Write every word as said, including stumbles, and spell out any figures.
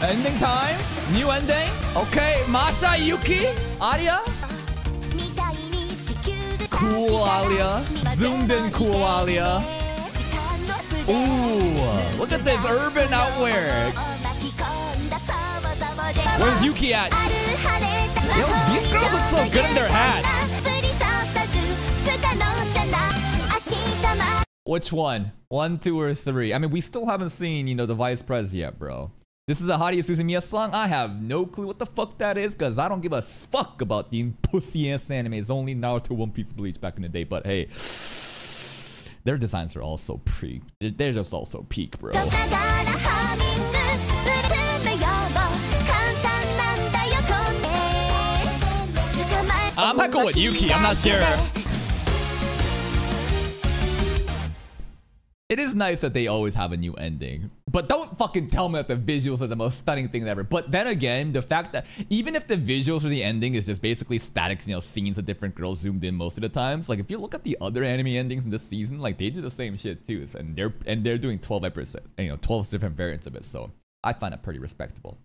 Ending time. New ending. Okay, Masha, Yuki, Aria. Cool Aria. Zoomed in cool Aria. Ooh, look at this urban outwear. Where's Yuki at? Yo, these girls look so good in their hats. Which one? One, two, or three? I mean, we still haven't seen, you know, the Vice Pres yet, bro. This is a Hadi Suzukiya song. I have no clue what the fuck that is, because I don't give a fuck about the pussy-ass animes. Only Naruto, One Piece, Bleach back in the day, but hey. Their designs are also pre... They're just also peak, bro. I'm not going with Yuki, I'm not sure. It is nice that they always have a new ending. But don't fucking tell me that the visuals are the most stunning thing ever. But then again, the fact that even if the visuals for the ending is just basically static, you know, scenes of different girls zoomed in most of the times. Like if you look at the other anime endings in this season, like they do the same shit too. And they're and they're doing twelve episodes, you know, twelve different variants of it. So I find it pretty respectable.